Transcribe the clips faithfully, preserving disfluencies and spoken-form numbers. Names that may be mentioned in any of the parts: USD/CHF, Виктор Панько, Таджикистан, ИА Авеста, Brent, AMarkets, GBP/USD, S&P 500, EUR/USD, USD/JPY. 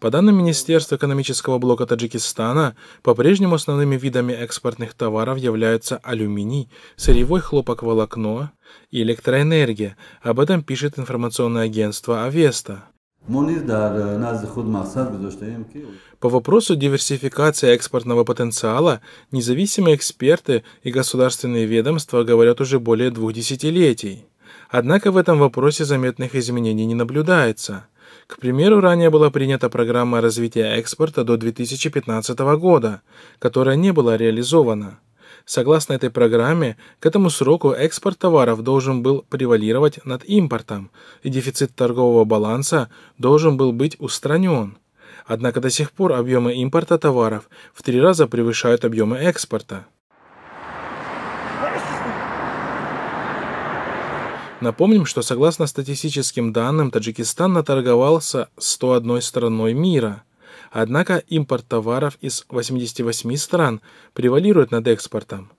По данным Министерства экономического блока Таджикистана, по-прежнему основными видами экспортных товаров являются алюминий, сырьевой хлопок-волокно и электроэнергия. Об этом пишет информационное агентство «Авеста». По вопросу диверсификации экспортного потенциала независимые эксперты и государственные ведомства говорят уже более двух десятилетий. Однако в этом вопросе заметных изменений не наблюдается. К примеру, ранее была принята программа развития экспорта до две тысячи пятнадцатого года, которая не была реализована. Согласно этой программе, к этому сроку экспорт товаров должен был превалировать над импортом, и дефицит торгового баланса должен был быть устранен. Однако до сих пор объемы импорта товаров в три раза превышают объемы экспорта. Напомним, что согласно статистическим данным, Таджикистан наторговался сто одной страной мира. Однако импорт товаров из восьмидесяти восьми стран превалирует над экспортом.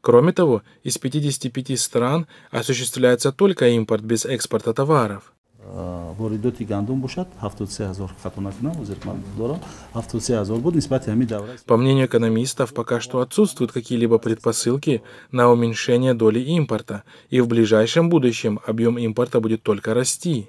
Кроме того, из пятидесяти пяти стран осуществляется только импорт без экспорта товаров. По мнению экономистов, пока что отсутствуют какие-либо предпосылки на уменьшение доли импорта, и в ближайшем будущем объем импорта будет только расти.